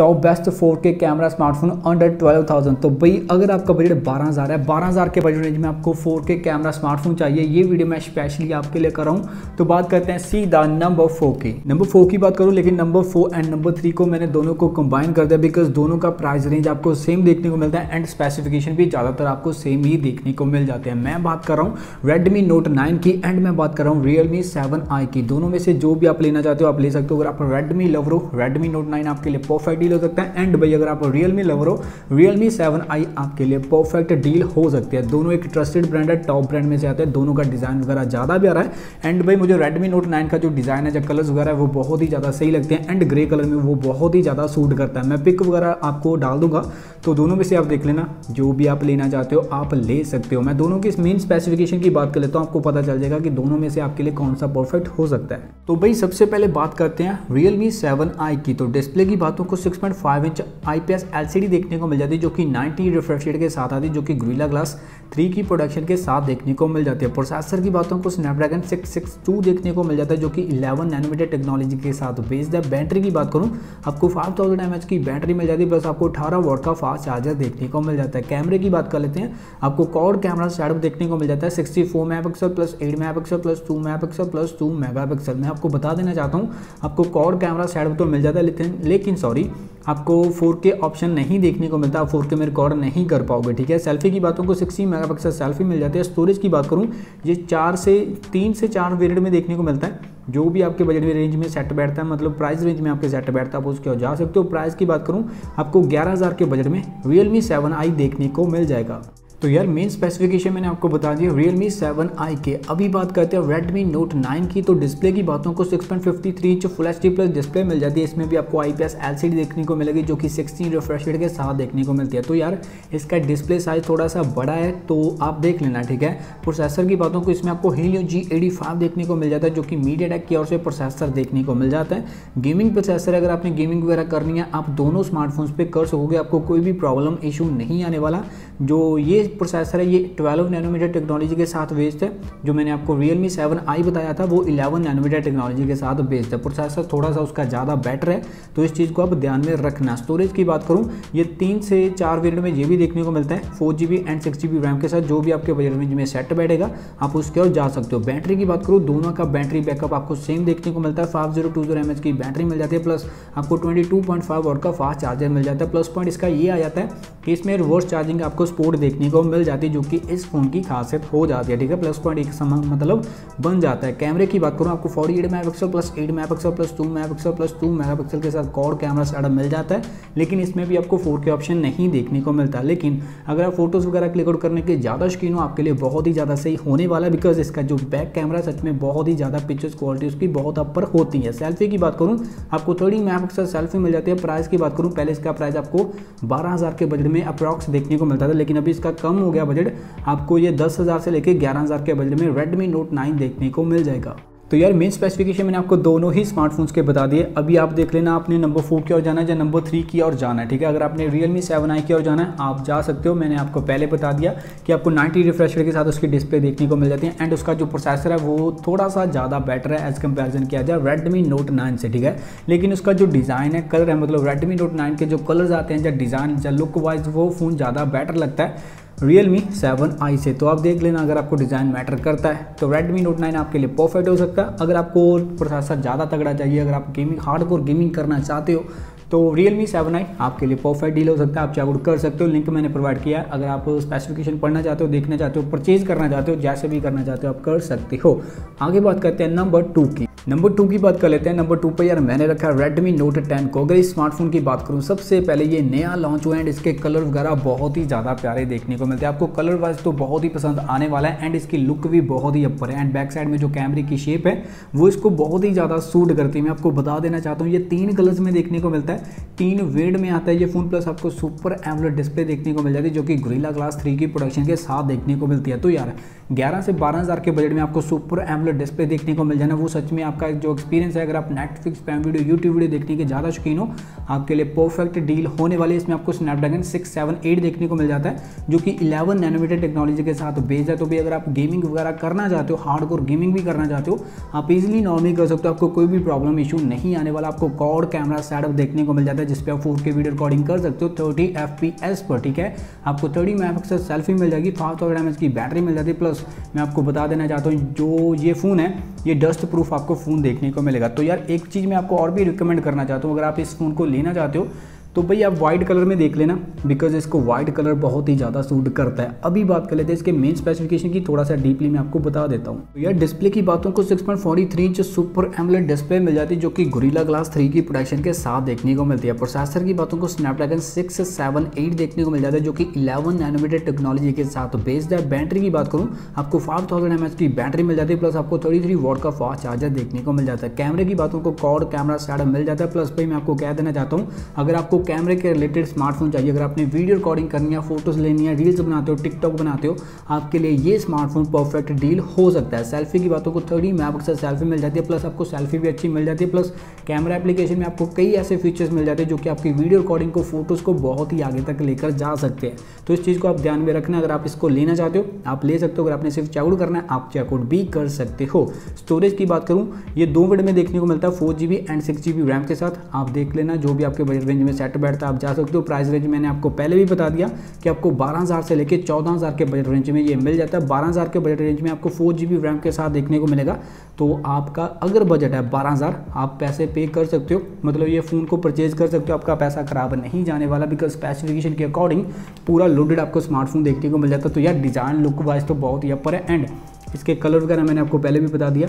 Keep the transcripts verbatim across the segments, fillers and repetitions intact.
Top best four के camera smartphone under twelve thousand. तो भाई अगर आपका बजट बारह हज़ार है, बारह हज़ार के बजट रेंज में आपको फोर के कैमरा स्मार्टफोन चाहिए, ये वीडियो मैं स्पेशली आपके लिए कर रहा हूँ। तो बात करते हैं सीधा नंबर फोर की। नंबर फोर की बात करूँ, लेकिन number four and number three को मैंने दोनों को कंबाइन कर दिया बिकॉज दोनों का प्राइस रेंज आपको सेम देखने को मिलता है एंड स्पेसिफिकेशन भी ज़्यादातर आपको सेम ही देखने को मिल जाते हैं। मैं बात कर रहा हूँ रेडमी नोट नाइन की एंड मैं बात कर रहा हूँ रियलमी सेवन आई की। दोनों में से जो भी आप लेना चाहते हो आप ले सकते हो। अगर आप रेडमी लवर हो, रेडमी नोट नाइन आपके लिए परफेक्ट डील हो सकता है एंड भाई अगर आप रियलमी लवर हो, रियलमी सेवन आई आपके लिए परफेक्ट डील हो सकती है। दोनों एक ट्रस्टेड ब्रांड है, टॉप ब्रांड में से आते हैं, दोनों का डिज़ाइन वगैरह ज़्यादा भी आ रहा है एंड भाई मुझे रेडमी नोट नाइन का जो डिज़ाइन है, जो कलर्स वगैरह है वो बहुत ही ज़्यादा सही लगते हैं एंड ग्रे कलर में वो बहुत ही ज़्यादा सूट करता है। मैं पिक वगैरह आपको डाल दूंगा, तो दोनों में से आप देख लेना, जो भी आप लेना चाहते हो आप ले सकते हो। मैं दोनों की मेन स्पेसिफिकेशन की बात कर लेता हूँ, आपको पता चल जाएगा कि दोनों में से आपके लिए कौन सा परफेक्ट हो सकता है। तो भाई सबसे पहले बात करते हैं रियलमी सेवन आई की। तो डिस्प्ले की बातों को six point five inch IPS LCD देखने को मिल जाती है जो कि नाइंटी रिफ्रेश रेट के साथ आती है, जो कि गोरिल्ला ग्लास थ्री की प्रोडक्शन के साथ देखने को मिल जाती है। प्रोसेसर की बातों को स्नैपड्रैगन सिक्स सिक्स टू देखने को मिल जाता है जो कि इलेवन नैनोमीटर टेक्नोलॉजी के साथ बेस्ड है। बैटरी की बात करूँ, आपको फाइव थाउजेंड एम एच की बैटरी मिल जाती है, प्लस आपको अठारह वॉट का फास्ट चार्जर देखने को मिल जाता है। कैमरे की बात कर लेते हैं, आपको क्वाड कैमरा सेटअप देखने को मिल जाता है sixty four megapixel plus eight megapixel plus two megapixel plus two megapixel. मैं आपको बता देना चाहता हूँ, आपको क्वाड कैमरा सेटअप तो मिल जाता है लेकिन लेकिन सॉरी आपको फोर के ऑप्शन नहीं देखने को मिलता, आप फोर के में रिकॉर्ड नहीं कर पाओगे, ठीक है। सेल्फी की बातों को सिक्सटी मेगापिक्सल सेल्फी मिल जाती है। स्टोरेज की बात करूँ, ये चार से तीन से चार वेरिएंट में देखने को मिलता है, जो भी आपके बजट में रेंज में सेट बैठता है, मतलब प्राइस रेंज में आपके सेट बैठता है आप उसके जा सकते हो। प्राइस की बात करूँ, आपको ग्यारह हज़ार के बजट में रियलमी सेवन आई देखने को मिल जाएगा। तो यार मेन स्पेसिफिकेशन मैंने आपको बता दिया Realme सेवन आई के। अभी बात करते हैं Redmi Note नाइन की। तो डिस्प्ले की बातों को six point five three inch full H D plus display मिल जाती है, इसमें भी आपको आईपीएस एलसीडी देखने को मिलेगी जो कि सिक्सटीन रिफ्रेश रेट के साथ देखने को मिलती है। तो यार इसका डिस्प्ले साइज थोड़ा सा बड़ा है तो आप देख लेना, ठीक है। प्रोसेसर की बातों को इसमें आपको Helio जी एटी फाइव देखने को मिल जाता है जो कि MediaTek की ओर से प्रोसेसर देखने को मिल जाता है। गेमिंग प्रोसेसर, अगर आपने गेमिंग वगैरह करनी है आप दोनों स्मार्टफोन्स पर कर सकोगे, आपको कोई भी प्रॉब्लम इशू नहीं आने वाला। जो ये प्रोसेसर है ये ट्वेल्व नैनोमीटर टेक्नोलॉजी के साथ बेस्ड है, जो मैंने आपको रियलमी सेवन आई बताया था वो इलेवन नैनोमीटर टेक्नोलॉजी के साथ बेस्ड है। प्रोसेसर थोड़ा सा उसका ज़्यादा बेटर है तो इस चीज़ को आप ध्यान में रखना। स्टोरेज की बात करूँ, ये तीन से चार वेरिएंट में ये भी देखने को मिलता है four G B and six G B RAM के साथ, जो भी आपके बजट रेंज में सेट बैठेगा आप उसके और जा सकते हो। बैटरी की बात करूँ, दोनों का बैटरी बैकअप आपको सेम देखने को मिलता है, five zero two zero M H की बैटरी मिल जाती है, प्लस आपको twenty two point five watt का फास्ट चार्जर मिल जाता है। प्लस पॉइंट इसका ये आ जाता है कि इसमें रिवर्स चार्जिंग आपको सपोर्ट देखने को मिल जाती है जो कि इस फोन की खासियत हो जाती है, ठीक है। प्लस पॉइंट एक समान मतलब बन जाता है। कैमरे की बात करूँ, आपको forty eight megapixel plus eight megapixel plus two megapixel plus two megapixel के साथ क्वाड कैमरा सेटअप मिल जाता है, लेकिन इसमें भी आपको फोर के ऑप्शन नहीं देखने को मिलता। लेकिन अगर आप फोटोज़ वगैरह क्लिक आउट करने के ज़्यादा शौकीन हो आपके लिए बहुत ही ज़्यादा सही होने वाला है बिकॉज इसका जो बैक कैमरा सच में बहुत ही ज़्यादा पिक्चर्स क्वालिटी उसकी बहुत अपर होती है। सेल्फी की बात करूँ, आपको थर्टी मेगापिक्सल सेल्फी मिल जाती है। प्राइस की बात करूँ, पहले इसका प्राइस आपको बारह हज़ार के बजट में अप्रॉक्स देखने को मिलता था, लेकिन अभी इसका कम हो गया बजट, आपको ये दस हज़ार से लेके ग्यारह हज़ार के बजट में Redmi Note नाइन देखने को मिल जाएगा। तो यार मेन स्पेसिफिकेशन मैंने आपको दोनों ही स्मार्टफोन्स के बता दिए। अभी आप देख लेना आपने नंबर फोर की ओर जाना है या नंबर थ्री की ओर जाना है, ठीक है। अगर आपने रियलमी सेवन आई की ओर जाना है आप जा सकते हो, मैंने आपको पहले बता दिया कि आपको नाइंटी रिफ्रेश रेट के साथ उसकी डिस्प्ले देखने को मिल जाती है एंड उसका जो प्रोसेसर है वो थोड़ा सा ज़्यादा बेटर है एज़ कंपेरिजन किया जाए रेडमी नोट नाइन से, ठीक है। लेकिन उसका जो डिज़ाइन है, कलर है, मतलब रेडमी नोट नाइन के जो कलर्स आते हैं या डिज़ाइन या लुक वाइज वो फ़ोन ज़्यादा बेटर लगता है रियलमी सेवन आई से। तो आप देख लेना, अगर आपको डिज़ाइन मैटर करता है तो Redmi Note नाइन आपके लिए परफेक्ट हो सकता है। अगर आपको प्रोसेसर ज़्यादा तगड़ा चाहिए, अगर आप गेमिंग हार्डकोर गेमिंग करना चाहते हो तो Realme सेवन आई आपके लिए परफेक्ट डील हो सकता है, आप चेकआउट कर सकते हो। लिंक मैंने प्रोवाइड किया है, अगर आप स्पेसिफिकेशन पढ़ना चाहते हो, देखना चाहते हो, परचेज करना चाहते हो, जैसे भी करना चाहते हो आप कर सकते हो। आगे बात करते हैं नंबर टू की। नंबर टू की बात कर लेते हैं। नंबर टू पर यार मैंने रखा Redmi Note टेन को। अगर इस स्मार्टफोन की बात करूँ, सबसे पहले ये नया लॉन्च हुआ है एंड इसके कलर वगैरह बहुत ही ज़्यादा प्यारे देखने को मिलते हैं। आपको कलर वाइज तो बहुत ही पसंद आने वाला है एंड इसकी लुक भी बहुत ही अपर है एंड बैक साइड में जो कैमरे की शेप है वो इसको बहुत ही ज़्यादा सूट करती है। मैं आपको बता देना चाहता हूँ ये तीन कलर्स में देखने को मिलता है, तीन वेड में आता है ये फोन, प्लस आपको सुपर एमोलेड डिस्प्ले देखने को मिल जाती है जो कि गोरिल्ला ग्लास थ्री की प्रोडक्शन के साथ देखने को मिलती है। तो यार ग्यारह से बारह हज़ार के बजट में आपको सुपर एमोलेड डिस्प्ले देखने को मिल जाना, वो सच में आपका जो एक्सपीरियंस है, अगर आप Netflix, prime video, YouTube video देखने के ज़्यादा शौकीन हो, आपके लिए परफेक्ट डील होने वाली है। इसमें आपको स्नैपड्रैगन सिक्स सेवन एट देखने को मिल जाता है जो कि इलेवन नैनोमीटर टेक्नोलॉजी के साथ बेस्ड है। तो भी अगर आप गेमिंग वगैरह करना चाहते हो, हार्डकोर गेमिंग भी करना चाहते हो, आप इजिली नॉर्मली कर सकते हो, आपको कोई भी प्रॉब्लम इशू नहीं आने वाला। आपको क्वाड कैमरा सेटअप देखने को मिल जाता है जिसपे आप फोर के वीडियो रिकॉर्डिंग कर सकते हो थर्टी एफ पी एस पर। ठीक है, आपको थर्टी मेगा पिक्सल सेल्फी मिल जाएगी, फाइव थाउजेंड एम एच की बैटरी मिल जाती है। प्लस मैं आपको बता देना चाहता हूँ जो ये फ़ोन है ये डस्ट प्रूफ आपको फ़ोन देखने को मिलेगा। तो यार एक चीज़ मैं आपको और भी रिकमेंड करना चाहता हूँ, अगर आप इस फ़ोन को लेना चाहते हो तो भाई आप वाइट कलर में देख लेना, बिकॉज इसको वाइट कलर बहुत ही ज़्यादा सूट करता है। अभी बात कर लेते हैं इसके मेन स्पेसिफिकेशन की, थोड़ा सा डीपली मैं आपको बता देता हूँ। तो यार डिस्प्ले की बातों को six point four three inch super AMOLED display मिल जाती है जो कि गोरिल्ला ग्लास थ्री की प्रोटेक्शन के साथ देखने को मिलती है। प्रोसेसर की बातों को स्नैपड्रैगन सिक्स सेवन एट देखने को मिल जाता है जो कि इलेवन नैनोमीटर टेक्नोलॉजी के साथ बेस्ड है। बैटरी की बात करूँ, आपको फाइव थाउजेंड एम एच की बैटरी मिल जाती है, प्लस आपको थर्टी थ्री वॉट का फास्ट चार्जर देखने को मिल जाता है। कैमरे की बातों को क्वाड कैमरा सेटअप मिल जाता है। प्लस भाई मैं आपको कह देना चाहता हूँ, अगर आपको कैमरे के रिलेटेड स्मार्टफोन चाहिए, अगर आपने वीडियो रिकॉर्डिंग करनी है, फोटोज लेनी है, रील्स बनाते हो, टिकटॉक बनाते हो, आपके लिए ये स्मार्टफोन परफेक्ट डील हो सकता है। सेल्फी की बातों को थर्टी मेगापिक्सल सेल्फी मिल जाती है, प्लस आपको सेल्फी भी अच्छी मिल जाती है। प्लस कैमरा एप्लीकेशन में आपको कई ऐसे फीचर्स मिल जाते हैं जो कि आपकी वीडियो रिकॉर्डिंग को, फोटोज़ को बहुत ही आगे तक लेकर जा सकते हैं। तो इस चीज़ को आप ध्यान में रखना, अगर आप इसको लेना चाहते हो आप ले सकते हो, अगर आपने सिर्फ चेकआउट करना है आप चेकआउट भी कर सकते हो। स्टोरेज की बात करूँ, ये दो वर्ड में देखने को मिलता है, four G B and six G B RAM के साथ। आप देख लेना, जो भी आपके बजट रेंज में सेट बैठता आप जा सकते हो। प्राइस रेंज मैंने आपको पहले भी बता दिया कि आपको बारह हज़ार से लेकर चौदह हज़ार के बजट रेंज में ये मिल जाता है। बारह हज़ार के बजट रेंज में आपको फोर जी बी रैम के साथ देखने को मिलेगा। तो आपका अगर बजट है बारह हज़ार, आप पैसे पे कर सकते हो, मतलब ये फ़ोन को परचेज कर सकते हो, आपका पैसा खराब नहीं जाने वाला, बिकॉज स्पेसिफिकेशन के अकॉर्डिंग पूरा लोडेड आपको स्मार्टफोन देखने को मिल जाता है। तो यार डिज़ाइन लुक वाइज तो बहुत ही अपर है, एंड इसके कलर वगैरह मैंने आपको पहले भी बता दिया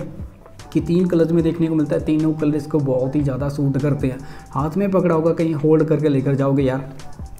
कि तीन कलर्स में देखने को मिलता है, तीनों कलर्स को बहुत ही ज़्यादा सूट करते हैं। हाथ में पकड़ा होगा, कहीं होल्ड करके लेकर जाओगे यार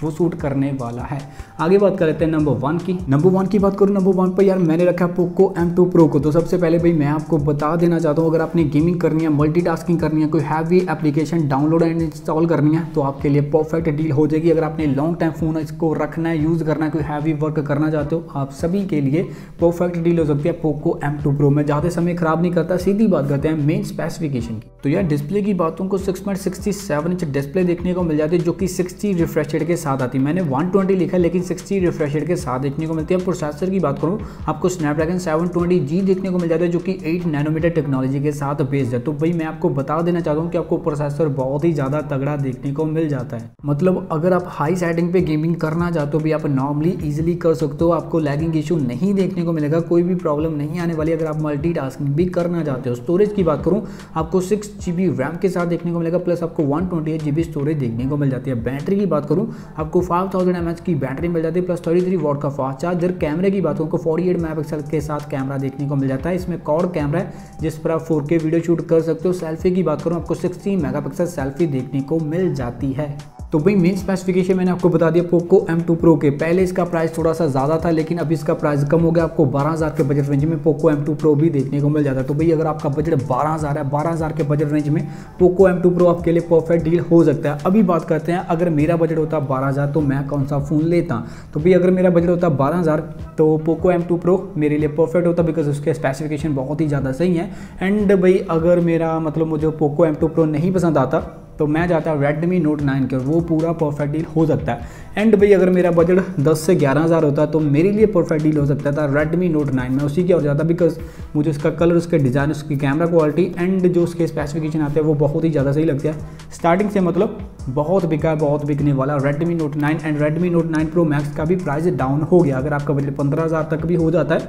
वो सूट करने वाला है। आगे बात कर लेते हैं नंबर वन की। नंबर वन की बात करूँ, नंबर वन पर यार मैंने रखा पोको एम टू प्रो को। तो सबसे पहले भाई मैं आपको बता देना चाहता हूँ, अगर आपने गेमिंग करनी है, मल्टीटास्किंग करनी है, कोई heavy application download and install करनी है तो आपके लिए परफेक्ट डील हो जाएगी। अगर आपने लॉन्ग टाइम फ़ोन इसको रखना है, यूज़ करना है, कोई हैवी वर्क करना चाहते हो, आप सभी के लिए परफेक्ट डील हो सकती है पोको एम टू प्रो में। ज़्यादा समय खराब नहीं करता, सीधी बात करते हैं मेन स्पेसिफिकेशन की। तो यार डिस्प्ले की बातों को six point six seven inch display देखने को मिल जाती है जो कि सिक्सटी रिफ्रेश रेट के साथ आती है। मैंने वन ट्वेंटी लिखा है लेकिन सिक्सटी रिफ्रेश रेट के साथ देखने को मिलती है। प्रोसेसर की बात करूं, आपको स्नैपड्रैगन सेवन ट्वेंटी जी देखने को मिल जाता है जो कि एट नैनोमीटर टेक्नोलॉजी के साथ बेस्ड है। तो भाई मैं आपको बता देना चाहता हूं कि आपको प्रोसेसर बहुत ही ज़्यादा तगड़ा देखने को मिल जाता है, मतलब अगर आप हाई सेटिंग पे गेमिंग करना चाहते हो भी आप नॉर्मली ईजिली कर सकते हो, आपको लैगिंग इशू नहीं देखने को मिलेगा, कोई भी प्रॉब्लम नहीं आने वाली अगर आप मल्टी टास्किंग भी करना चाहते हो। स्टोरेज की बात करूँ, आपको सिक्स जी बी रैम के साथ देखने को मिलेगा, प्लस आपको one twenty eight G B storage देखने को मिल जाती है। बैटरी की बात करूँ, आपको फाइव थाउजेंड एमएच की बैटरी मिल जाती है, प्लस थर्टी थ्री वॉट का फास्ट चार्जर। कैमरे की बात करूँ, आपको फोर्टी एट मेगापिक्सल के साथ कैमरा देखने को मिल जाता है, इसमें क्वाड कैमरा है जिस पर आप फोर के वीडियो शूट कर सकते हो। सेल्फी की बात करूँ, आपको सिक्सटी मेगापिक्सल सेल्फी देखने को मिल जाती है। तो भाई मेन स्पेसिफिकेशन मैंने आपको बता दिया पोको एम टू प्रो के। पहले इसका प्राइस थोड़ा सा ज़्यादा था लेकिन अभी इसका प्राइस कम हो गया, आपको बारह हज़ार के बजट रेंज में पोको एम टू प्रो भी देखने को मिल जाता है। तो भाई अगर आपका बजट बारह हज़ार है, बारह हज़ार के बजट रेंज में पोको एम टू प्रो आपके लिए परफेक्ट डील हो सकता है। अभी बात करते हैं, अगर मेरा बजट होता बारह हज़ार तो मैं कौन सा फ़ोन लेता। तो भाई अगर मेरा बजट होता बारह हज़ार तो पोको एम टू प्रो मेरे लिए परफेक्ट होता, बिकॉज उसके स्पेसिफिकेशन बहुत ही ज़्यादा सही है। एंड भाई अगर मेरा मतलब मुझे पोको एम टू प्रो नहीं पसंद आता तो मैं जाता रेडमी नोट नाइन के, वो पूरा परफेक्ट डील हो सकता है। एंड भाई अगर मेरा बजट दस से ग्यारह हज़ार होता तो मेरे लिए परफेक्ट डील हो सकता था रेडमी नोट नाइन में, उसी की और जाता, बिकॉज मुझे उसका कलर, उसके डिज़ाइन, उसकी कैमरा क्वालिटी एंड जो उसके स्पेसिफिकेशन आते हैं वो बहुत ही ज़्यादा सही लगता है। स्टार्टिंग से मतलब बहुत बिका, बहुत बिकने वाला Redmi Note nine and Redmi Note nine Pro Max का भी प्राइस डाउन हो गया। अगर आपका बजट पंद्रह हज़ार तक भी हो जाता है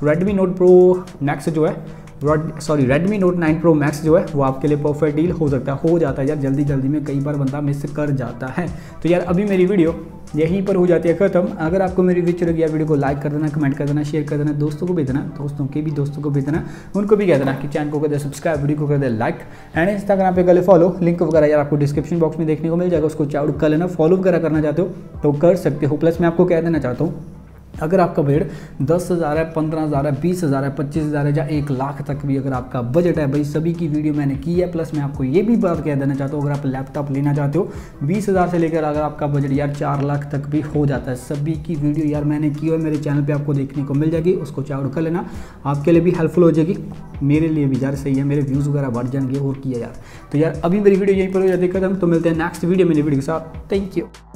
तो रेडमी नोट प्रो मैक्स जो है sorry Redmi Note nine Pro Max जो है वो आपके लिए परफेक्ट डील हो सकता हो जाता है। यार जल्दी जल्दी में कई बार बंदा मिस कर जाता है। तो यार अभी मेरी वीडियो यहीं पर हो जाती है ख़त्म। अगर आपको मेरी वीडियो लगी है, वीडियो को लाइक कर देना, कमेंट कर देना, शेयर कर देना, दोस्तों को भेजना, दोस्तों के भी दोस्तों को भेजना, उनको भी कह देना कि चैनल को कर दे सब्सक्राइब, वीडियो को कर दे लाइक एंड इंस्टाग्राम पे गले फॉलो। लिंक वगैरह यार आपको डिस्क्रिप्शन बॉक्स में देखने को मिल जाएगा, उसको चेकआउट कर लेना। फॉलो वगैरह करना चाहते हो तो कर सकते हो। प्लस मैं आपको कह देना चाहता हूँ अगर आपका बजट दस हज़ार है, पंद्रह हज़ार है, बीस हज़ार है, पच्चीस हज़ार है या एक लाख तक भी अगर आपका बजट है, भाई सभी की वीडियो मैंने की है। प्लस मैं आपको ये भी बात कह देना चाहता हूँ, अगर आप लैपटॉप लेना चाहते हो बीस हज़ार से लेकर अगर आपका बजट यार चार लाख तक भी हो जाता है, सभी की वीडियो यार मैंने की है, मेरे चैनल पर आपको देखने को मिल जाएगी, उसको चेकआउट कर लेना, आपके लिए भी हेल्पफुल हो जाएगी, मेरे लिए भी यार सही है, मेरे व्यूज़ वगैरह बढ़ जाएंगे और किया यार। तो यार अभी मेरी वीडियो यहीं पर हो जाती है खत्म, तो मिलते हैं नेक्स्ट वीडियो मेरी वीडियो के साथ। Thank you.